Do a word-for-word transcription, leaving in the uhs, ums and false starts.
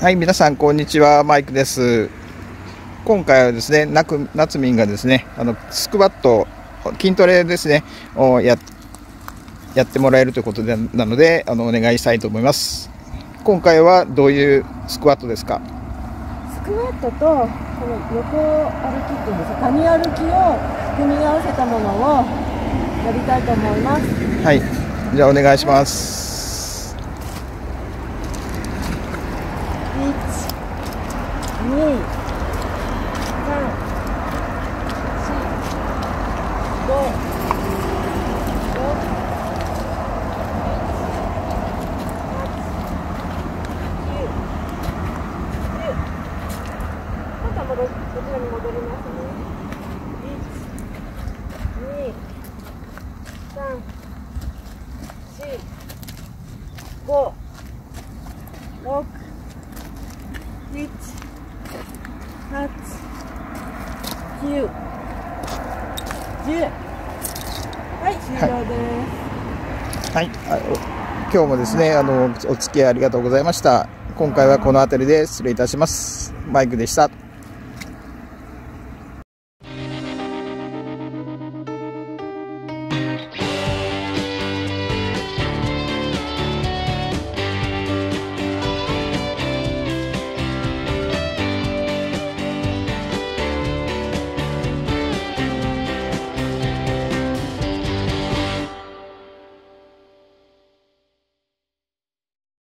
はい、皆さんこんにちは、マイクです。今回はですね、なくなつみんがですね、あのスクワット、筋トレですね、をややってもらえるということでなので、あのお願いしたいと思います。今回はどういうスクワットですか？スクワットとこの横歩きっていうんですか、谷歩きを組み合わせたものをやりたいと思います。はい、じゃあお願いします。はいに、さん、し、ご、ろく、なな、はち、きゅう、じゅう。はい、終了です。はい、はい、今日もですね、あのお付き合いありがとうございました。今回はこの辺りで失礼いたします。マイクでした。